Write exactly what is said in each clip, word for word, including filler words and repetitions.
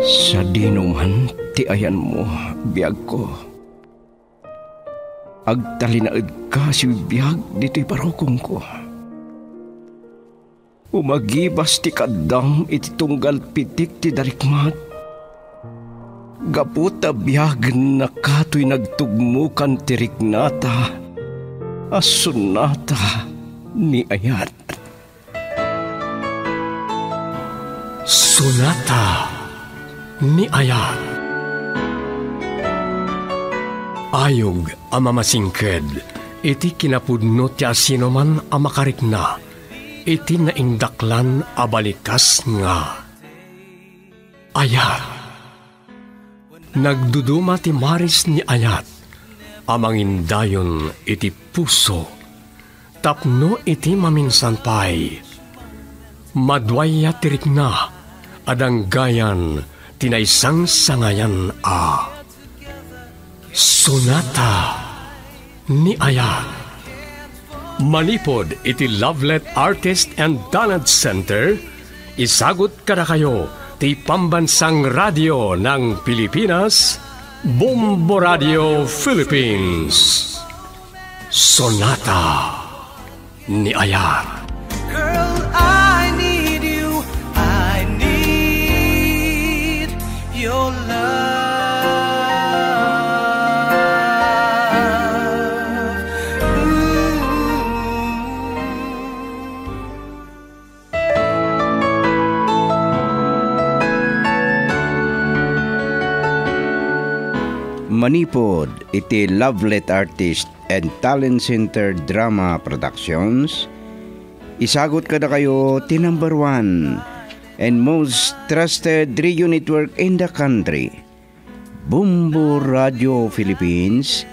Sa dinuman ti ayan mo, biyag ko. Agtalinaid ka si biyag dito'y parokong ko. Umagibas ti kadam iti tunggal pitik ti darikmat. Gaputa biyag na kato'y nagtugmukan ti Rignata, as Sonata Ni Ayat. Sonata Ni Ayat. Ayog ang mamasingked, iti kinapudno ti asinoman ang makarikna, iti naindaklan a balikas nga. Ayat. Nagduduma ti maris ni Ayat, amangindayon iti puso, tapno iti maminsanpay. Madwaya ti rikna, adanggayan tinaisang sangayan a Sonata Ni Ayat. Manipod iti Lovelet Artist and Talent Center, isagot kada kayo ti Pambansang Radyo ng Pilipinas, Bombo Radyo Philippines. Sonata Ni Ayat. Manipod iti Lovelet Artist and Talent Center Drama Productions, isagot kada kayo ti number one and most trusted radio network in the country, Bombo Radyo Philippines.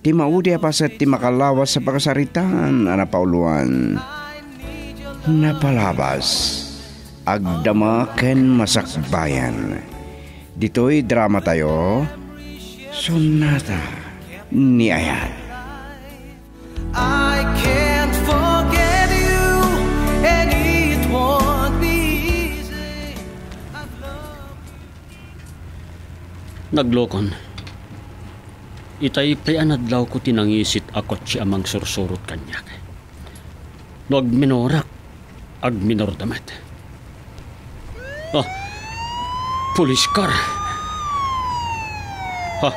Ti maudi apasat ti makalawas sa pakasaritaan a napauluan, napalabas agdama ken masakbayan. Dito'y drama tayo, Sonata Ni Ayat. Naglokon. Itay plianadlaw ko tinangisit akot siya amang sursurot kanyak. No ag minorak, ag minor damat. Ah, police car. Ha,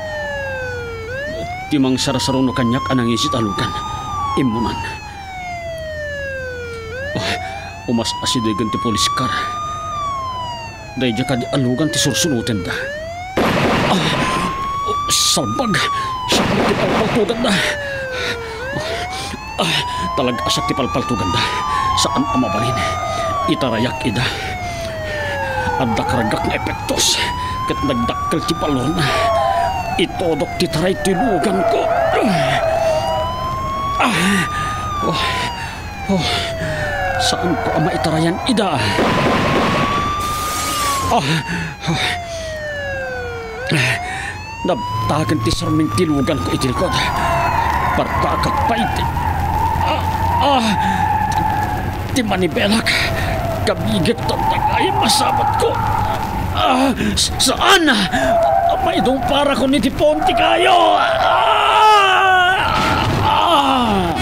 timang sarasaruno kanyak anang isit alukan, imunan. Oh, umas asidegan ti polis kar. Dayja ka di alugan ti sursunutin da. Ah, oh, salbag, sakit ti palpaltugan da. Ah, talag asak ti palpaltugan da. Saan amabalin, itarayak ida. Adakaragak na epektos, kat nagdakkel ti palon. Itodok titray tinugan ko. Ah, oh, oh, saan ko ama itarayan ida? Ah, oh, nabtagan ti sarming tilugan ko itilkod. Partakak pait. Ah, ah, ti manibelak. Kabigit tatagay masabat ko. Ah, saan? May dong para ko niti Ponti kayo. Ah! Ah!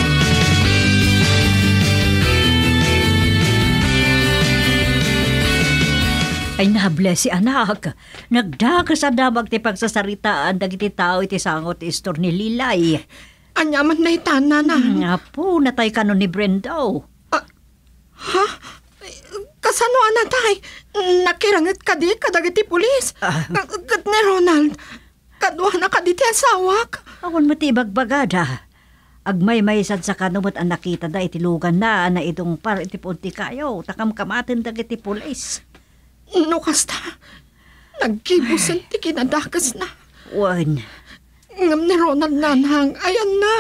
Ay nable si anak. Nagdakas adabag ti pagsasaritaan dagiti tao iti sangot istor ni Lilay. Anyaman na itana na. Nga po, natay ka no ni Brendo. Uh, ha? Kasano anatay? Nakirangit ka di kadagiti pulis. Kat ni Ronald, kadwa na kaditi asawak. Awan mo ti bagbagada. Agmay-may sad sa kanumot ang nakita da itilugan na na itong par itipunti kayo. Takamkamatin dagiti pulis. No kasta, nagkibusan ti kinadakas na. Wan. Ngam ni Ronald nanhang, ayan na.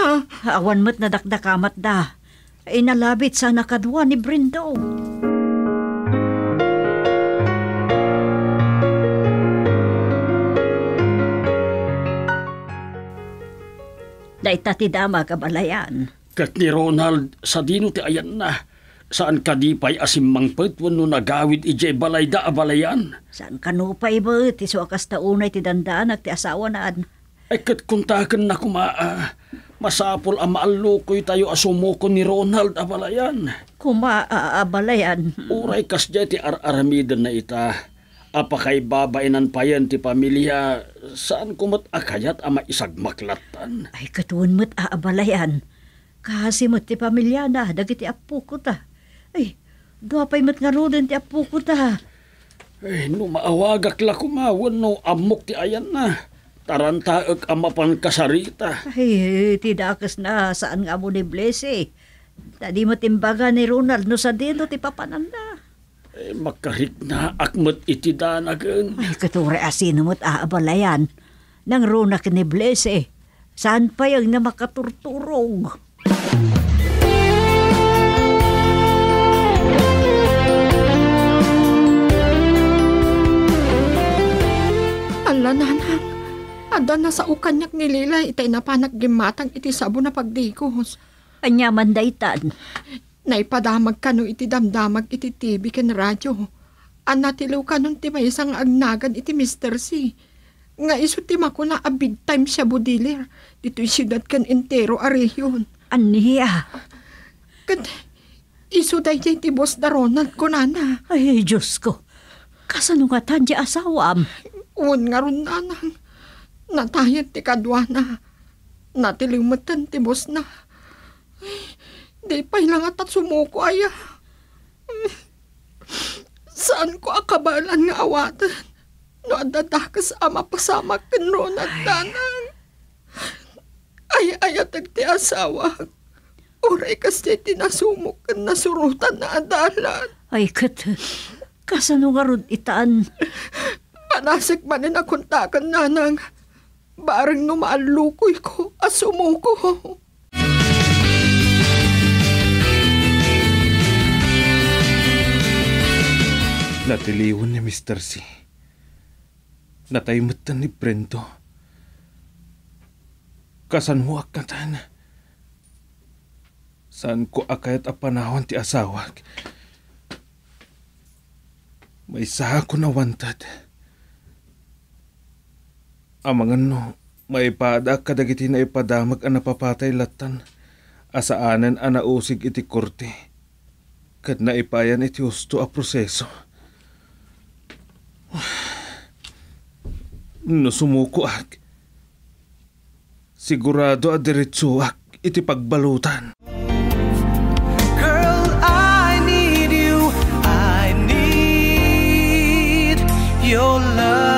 Awan mo't nadakdakamat da. Inalabit sana kadwa ni Brendo. Daita ti dama kabalayan. Kat ni Ronald, sa dino ti ayan na. Saan ka di pa'y asimang patwan no nagawid ijay balay da abalayan? Saan ka no pa'y ba? Tiso akas taunay ti dandaan at ti asawa naan. Ay kat kuntakan na kumaa. Masapol ang maalukoy tayo asumoko ni Ronald abalayan. Kumaa abalayan? Uray kas jay ti ar-aramidan na ita. Apakay babainan pa yan ti pamilya. Saan kumat akayat ama isagmaklatan? Ay katuan mo't aabalayan. Kasi mo't ti pamilya na. Dagiti apu ko ta. Ay, dwapay mat nga ro din ti apu ko ta. Ay, no maawagak la kumawan no amok ti ayan na. Tarantaag ama pang kasarita. Ay, tidakas na saan nga mo ni Blessy. Tadi mo timbaga ni Ronald no sa dito ti papanan na. Ay, makarik na akmat itidanagan. Ay, kature asino mo't aabalayan. Nang runak ni Blessy. Saan pa yung na makaturturong? Ala, nanang, adan na sa ukanyak ni Lila, itay napanak gimatang iti sabo na pagdikos. Anyaman daitan. Naipadamag ka no iti damdamag iti T V ken radyo. Anatilaw ka nun ti maisang agnagan iti Mister C. Nga iso ti makuna a big time siya budiler. Dito'y siyudad kan entero a rehiyon. Aniya. Kat iso dayay ti boss na Ronald ko nana. Ay, Diyos ko. Kasanungatan di asawam. Uwan nga ron nanang, natayan ti kadwa na, natilimutan ti boss na. Ay, di pa'y langat at sumuko ay. Saan ko akabalan nga awatan? No, dadakas ama pasama kinron at nanang. Ay, ayatag ti asawa. Uray kasi tinasumok kan nasurutan na adalan. Ay, kat, kasano nga ron itaan? Panasik manin akuntakan nanang, barang numaalukoy ko at sumuko. Natiliwan ni Mister C. Nataymutan ni Brento. Kasanhuak na tan. Saan ko akayat a panahon ti asawak? May saha ko na wantad. Amangan no, maipada kadagiti na ipadamag ang napapatay latan, asaanan ang nausig iti korte, kad naipayan iti husto a proseso. No sumuko ak, sigurado a diretso ak iti pagbalutan. Girl, I need you, I need your love.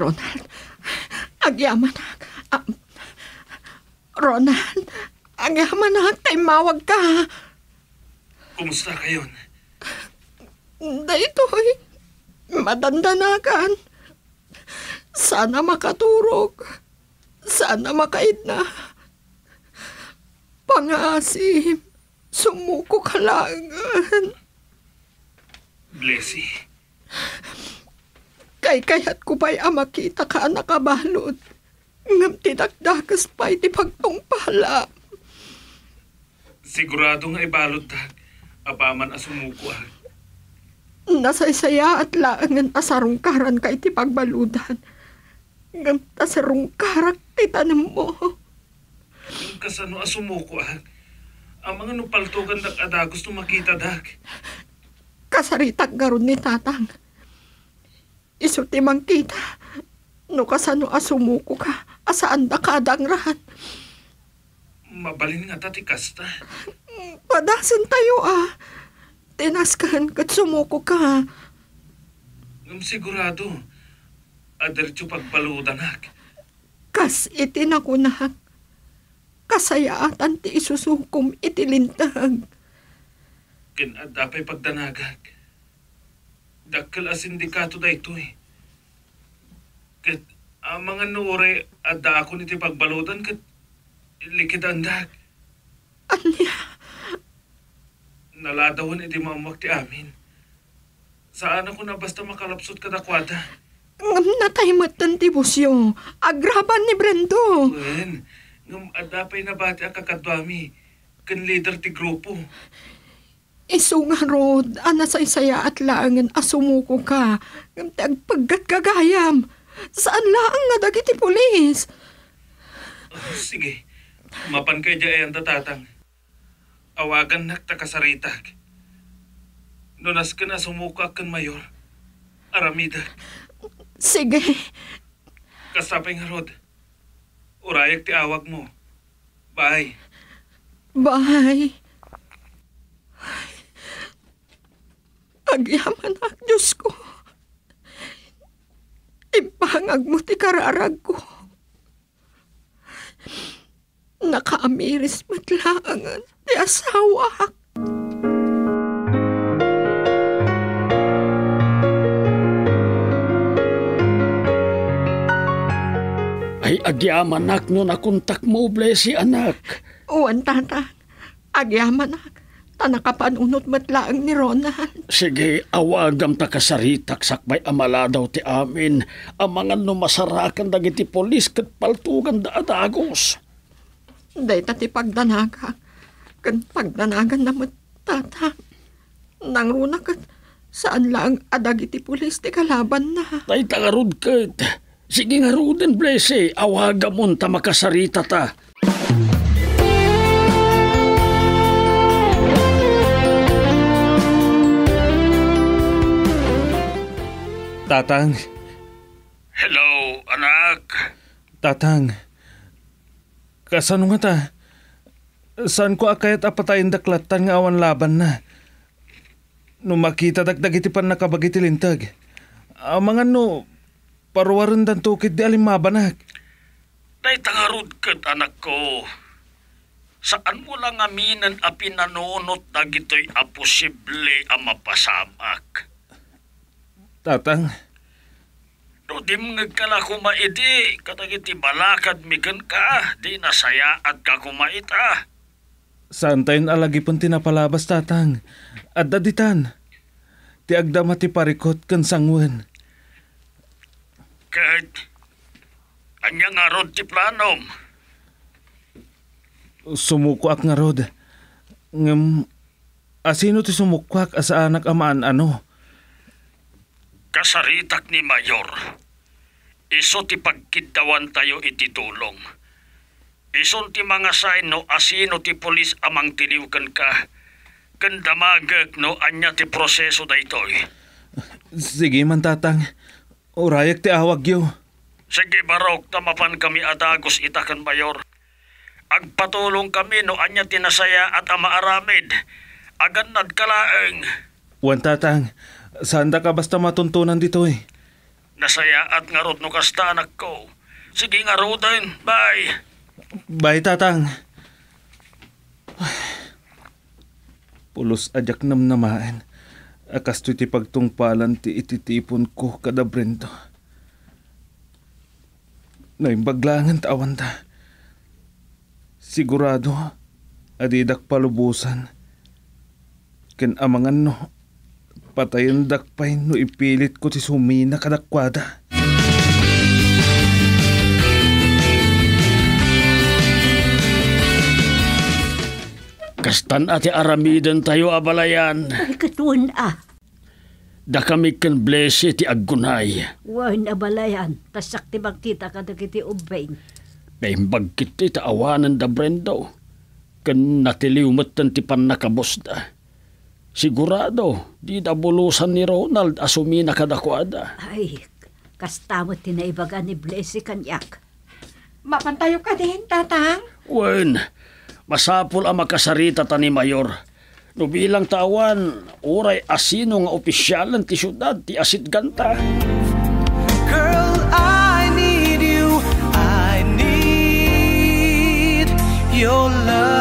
Ronald, agyaman ak. Um, Ronald, agyaman ak, tay mawag ka. Kumusta kayon? Daytoy, madandanakan. Sana makaturog. Sana makaid na. Pangasim, sumuko ka lang. Blessy. Kay kaya't ko pa'y amakita ka nakabalot. Ngam tinakdakas pa'y di pagtungpala. Sigurado nga ibalot dak. Apaman asumuko ah. Nasaysaya at laangan asarungkaran ka iti pagbaludan. Ngam tasarungkarak titanam mo. Kasano asumuko ah. Ang mga nupaltugan dak adagos tumakita dak. Kasaritak garon ni tatang. Isu ti mangkita, no kasano asumuko ka, asaan da ka adangrahan. Mabalin nga tati kasta. Padasan tayo ah, tinaskan kat sumuko ka. Ngam sigurado, adercho pagbaludanak. Kas itinakunak, kasayaatan ti isusukom itilintag. Kinadapay pagdanagak. Dakkel a sindikato da ito eh. Kat ang mga nore at ako niti pagbalutan kat likit andag. Anya? Naladawon iti mamak ti amin. Saan ako na basta makalapsot kadakwada? Natay matan ti busyo. Agraban ni Brando. Wen, ngam adapay na bati ang kakadwami. Kan leader ti grupo. Isunga Rod, ana sa isaya at laangan asumuko ka. Tagpaggat kagayam. Saan laang nga dagiti pulis? Oh, sige, mapan kayo dyan tatatang. Awagan nagtakasaritak. Nunas ka na sumuka kan mayor. Aramida. Sige. Kasapay nga Rod. Urayak ti awag mo. Bye. Bye. Agyaman ak, Diyos ko. Ipangag mo ti kararag ko. Nakaamiris matlaangan ti asawa ak. Ay, agyaman ak nun akuntak mo, Blessy, anak. Uwan, tatang. Agyaman ak. Tanakapanunot matlaang ni Ronan. Sige, awagam takasaritak sakbay amala daw ti amin. Amangan no masarakan dagiti polis kat paltugan da adagos. Day tati pagdanaga. Kan pagdanagan na matata. Nang runa kat saan lang adagiti polis ti kalaban na. Day tangarod kat. Sige nga ruden, Blessy. Awagamon ta makasarita ta. Tatang. Hello, anak. Tatang. Kasano nga ta? Saan ko akayat apatayin daklatan nga awan laban na? Nung makita dagdagitipan nakabagiti lintag. Ang mga no, paruwaran dan tukid di alimabanak. Naitangarod kat anak ko. Saan mo lang aminan a pinanunot na gito'y aposible ang mapasamak? Tatang. No, di mga kala kumaiti, katagiti balakad migan ka, di nasaya at ka kumaita. Saan tayon alagi pong tinapalabas, tatang? At daditan, ti agdama ti parikot kan sangwen. Kahit, anya nga rod ti planom. Sumukwak nga rod. Ngam, asino ti sumukwak asa anak amaan ano? Kasaritak ni Mayor, iso ti pagkidawan tayo ititulong. Ison ti mga sayno asino ti polis amang tiliwkan ka, kandamagag no anya ti proseso daytoy. Sige man tatang, urayak ti awag yo. Sige barok, tamapan kami adagos itakan Mayor. Agpatulong kami no anya ti nasaya at amaaramid, agan nadkalaeng. Wan tatang. Saan da ka basta matuntunan dito eh? Nasaya at ngarot no kasta anak ko. Sige ngarotin. Bye. Bye tatang. Ay. Pulos ajak namnamaan. Akas to'y pagtungpalan ti ititipon ko kada Brento. Naimbaglangan tawan ta. Sigurado adidak palubusan. Ken amangan no. Patayon dakpay no ipilit ko ti sumina kadakwada. Kastan ati aramidan tayo abalayan. Ay katuan ah. Dakamik kan Blessy ti aggunay. Wan abalayan. Tasak ti magkita ka dagiti ubain. Naimbag kiti ta awanan da Brendo. Kan natiliwmatan ti pan nakabos da. Sigurado, di dabulusan ni Ronald asumina kadakwada. Ay, kastamo tinaibaga ni Blessy kanyak. Mapantayo ka din, tatang. Wen, masapul ang makasarita ta ni Mayor. Nubilang tawan, uray asino nga opisyalan ti syudad ti asit ganta. Girl, I need you. I need your love.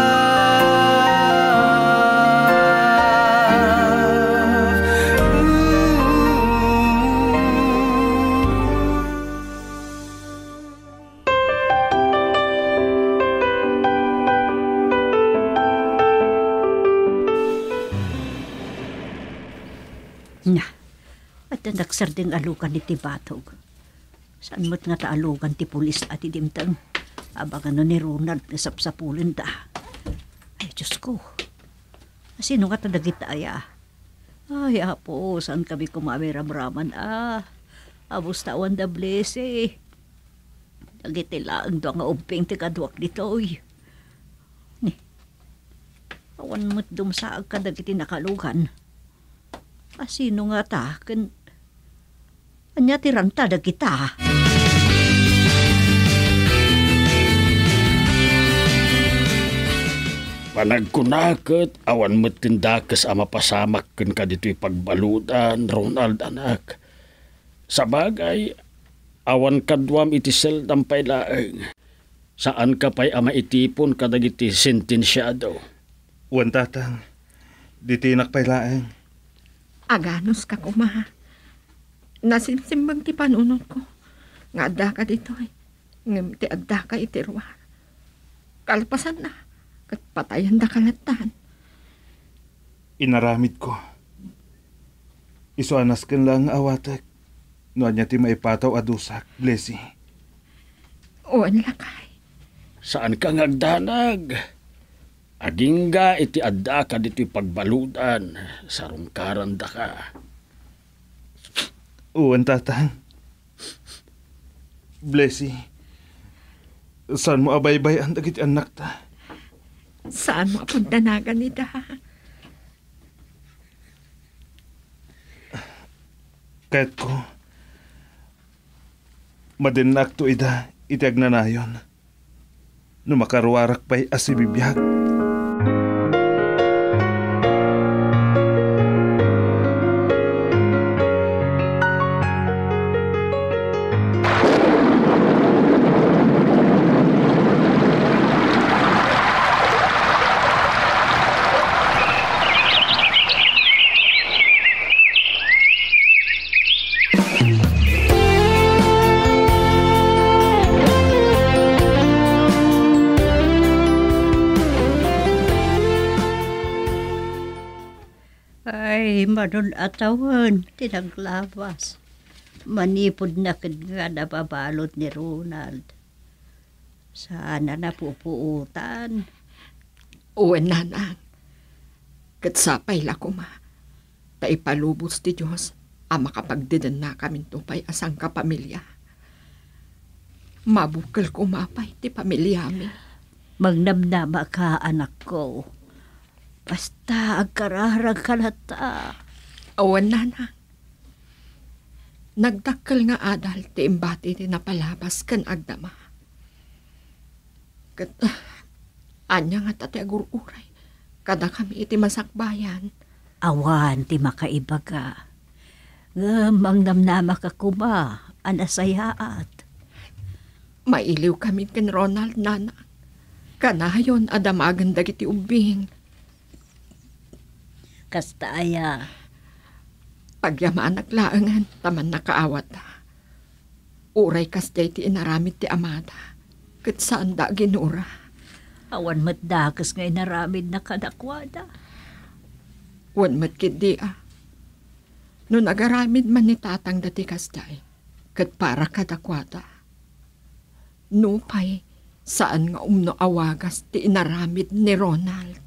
Na, at nagsar ding alukan ni Tibatog. Saan mo't nga taalukan ti pulis at idimtang abagan no ni Ronald na sapsapulin ta. Ay, Diyos ko. Sino nga talagit ay ah? Ay, apo, saan kami kumawiram-raman ah? Abos tawan da bless eh. Nagitilaan doon nga umping tigaduak dito eh. Ni, awan mo't dumsaag ka nagiti nakalukan. Asino nga ta, kan... Anya tiranta da kita. Panagkunakot, awan mo't tindakas ama pasamak kan ka dito'y pagbaludan, Ronald anak. Sa bagay, awan kadwam iti seldam pailaeng. Saan ka pa'y ama itipon kadag iti sentensyado? Uwan tatang, dito'y nakpailaeng. Aganos ka kumaha. Nasimsimbang ti panunod ko. Nga adda ka dito eh. Ngamiti adda ka itirwa. Kalpasan na. Kat patayan da kalatan. Inaramid ko. Isuanas ken lang awatek. Noan niya ti maipataw adusak, Blessy. Uwan lakay. Saan ka ngagdanag? Adingga iti adda ka dito'y pagbaludan, sarungkaran da ka. Uwan tatang. Blessy, saan mo abaybay ang dagiti anak ta? Saan mo apundanagan ni da? Kahit ko, madinak to ida, itiag na na yun. Numakaruarak pa'y asibibiyag. Manun atawan, tinaglabas. Manipod na nga nababalot ni Ronald. Sana napupuutan. Uwan na na. Katsapay lakuma. Taipalubos ti Diyos ang makapagdidan na kami tupay asang kapamilya. Mabukal kumapay ti pamilya amin. Magnamnama ka, anak ko. Basta agkararag kalata. Awan na na. Nagdakkel nga adal ti imbati ti napalabas ken agdama. Ket uh, anya nga tati agururay kada kami iti masakbayan. Awan ti makaibaga. Nga mangnamnama ka kuma anasayaat. Mailiw kami ken Ronald nana. Kanayon adamagan dagiti ubing. Kasta aya. Pagyamaan naglaangan, taman nakaawat na. Uray kastay ti inaramid ti amada. Ket saan da ginura. Awan mat dakas nga inaramid na kadakwada. Wan mat kidi ah. No nagaramid man ni tatang dati kastay. Ket para kadakwada. No pay, saan nga umno awagas ti inaramid ni Ronald.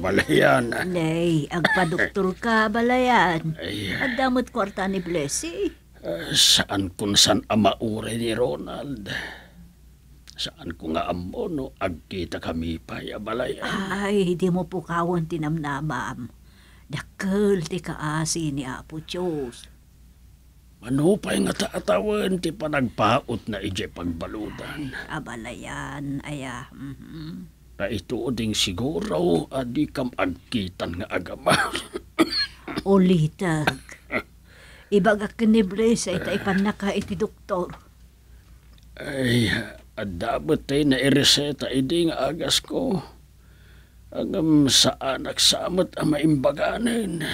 Balayan. Nay, agpadoktor ka, balayan. At damot kwarta ni Blessy. Uh, saan kung saan amaure ni Ronald? Saan kung nga amono, agkita kami pa'y abalayan. Ay, di mo po kawan tinamnamam. Dakkel ti kaasi ni Apo Diyos. Manupay nga taatawan ti panagpaot na ije pagbalutan. Ay, abalayan, aya. Mm-hmm. Na ito ding siguro, adi kam agkitan nga agama. Ulitag. Ibagak ni Bless ay taipan na ka iti doktor. Ay, adabot tayo na ireseta iti nga agas ko. Agam saan aksamot ang maimbaganin.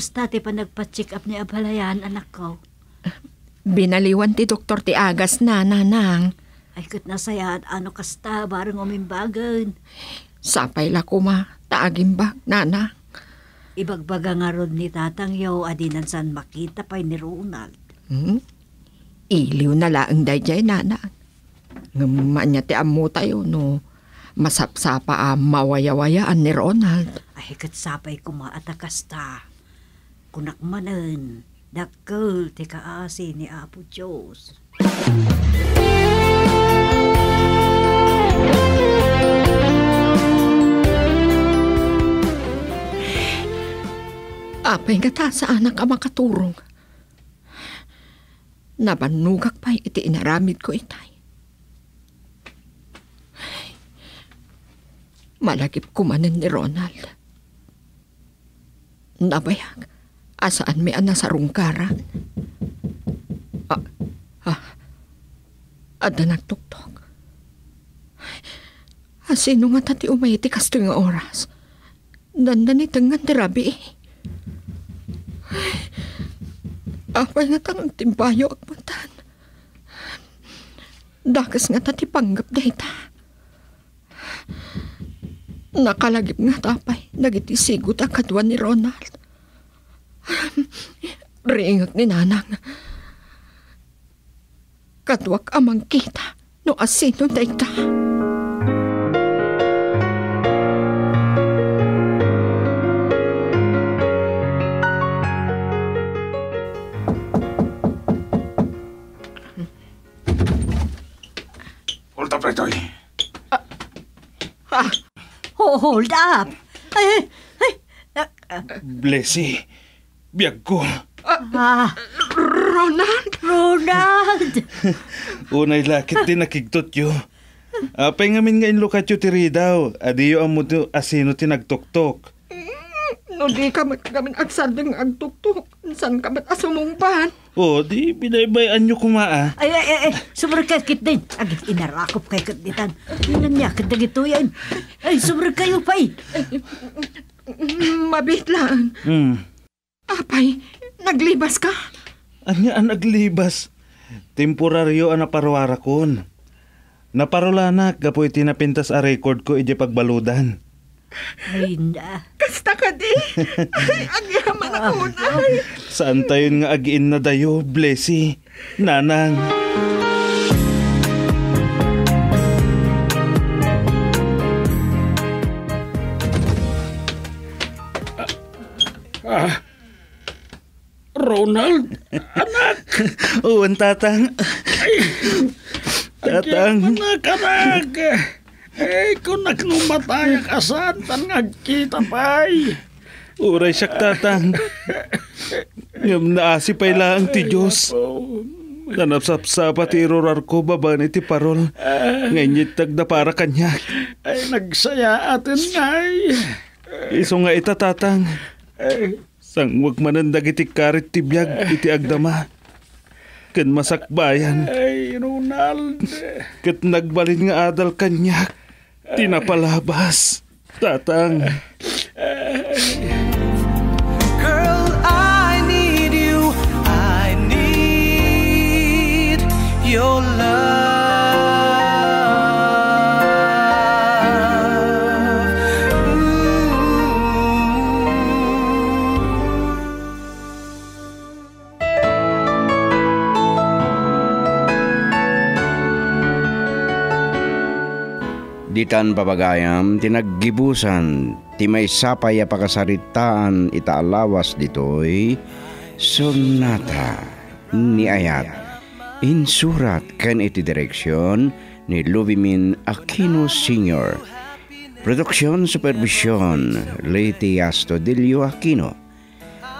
ustate pa nagpa-check up ni Abalayan, anak ko. Binaliwan ti doktor ti Agas na, nanang. Ay, kat nasayaan, ano kasta, barang umimbagan. Sapay la kuma, taagimbag, nanang. Ibagbaga nga ron ni Tatang yaw, adinan saan makita pa'y ni Ronald. Hmm? Iliw na laang dayjay, nanang. Ngaman niya ti amu tayo, no. Masapsapa ang mawayawayaan ni Ronald. Ay, katsapay kumaatakasta. Kunakmanan, dakkel, tikaasi ni Apo Diyos. Apay nga ta sa anak ang makaturong. Nabanugak pa'y iti inaramid ko itay. Malagip kumanin ni Ronald. Nabayag, asaan may ana sa rungkaran? Ah, ah, ada nagtuktok. Asino nga tati umayiti kasto yung oras? Dandanitang nga tirabi eh. Apay nga tang timpayo akmatan. Dakas nga tati panggap dahita. Nakalagip nga tapay, nagitisigot ang kaduan ni Ronald. Ringak ni nanang. Kaduak amang kita, no asino dayta. Hold up, Retoy. Ah, ah. Hold up! Ay, ay, ay, uh, Blessy, biyag ko. Ah, Ronald! Ronald! Unay lakit din nakigtot yo. Uh, Paingamin nga inlokatyo tiri daw. Adiyo ang mudo asino tinagtuktok. Mm, no, di ka matagamin agsandeng agtuktok. San ka ba't asumungpan? O, di binaybayan nyo kumaa. Ay, ay, ay, ay sumarkakit din. Agit inarakop kay katitan. Nanyakit na gito yan. Ay, sobrang kayo, Pay. Mabit lang. Mm. Apay, naglibas ka? Anya ang naglibas? Temporaryo ang naparwara kon. Naparola na, kapoy tinapintas a record ko ije pagbaludan. Ay, na. Kasta ka di. Ay, agyaman ako na. Saan tayon nga agiin na dayo, Blessy, nanang. Ah, Ronald, anak. Uwan, Tatang. Ay, Tatang. Anak, anak. Eh, kung nagnumatay ang asantan, nagkita pa'y. Uray siyak, Tatang. Ngam naasi pa'y lang ti Diyos. Nanapsapsapa ti irorar ko, babaan iti parol. Ngayon tagda para kanyak. Ay, nagsaya atin ngay. Iso nga ita, Tatang. Sang wag manandag iti karit tibiyag iti agdama. Kat masakbayan. Ay, Ronald. Kat nagbalin nga adal kanyak. Tinapalabas. Tatang. Girl, I need you. I need your love. Ditan papagayam, tinaggibusan, timay sapay apakasaritaan itaalawas ditoy, Sonata Ni Ayat, insurat ken iti direksyon ni Luvimin Aquino Senior Produksyon Supervision, Leti Astodillo Aquino.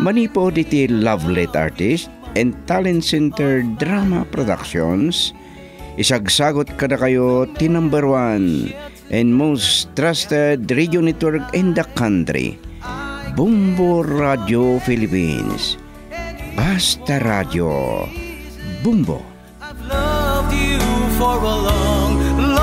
Manipod iti Lovelet Artist and Talent Center Drama Productions. Isagsagot kada kayo ti number one and most trusted radio network in the country, Bombo Radyo Philippines. Basta Radio Bombo. I've loved you for a long, long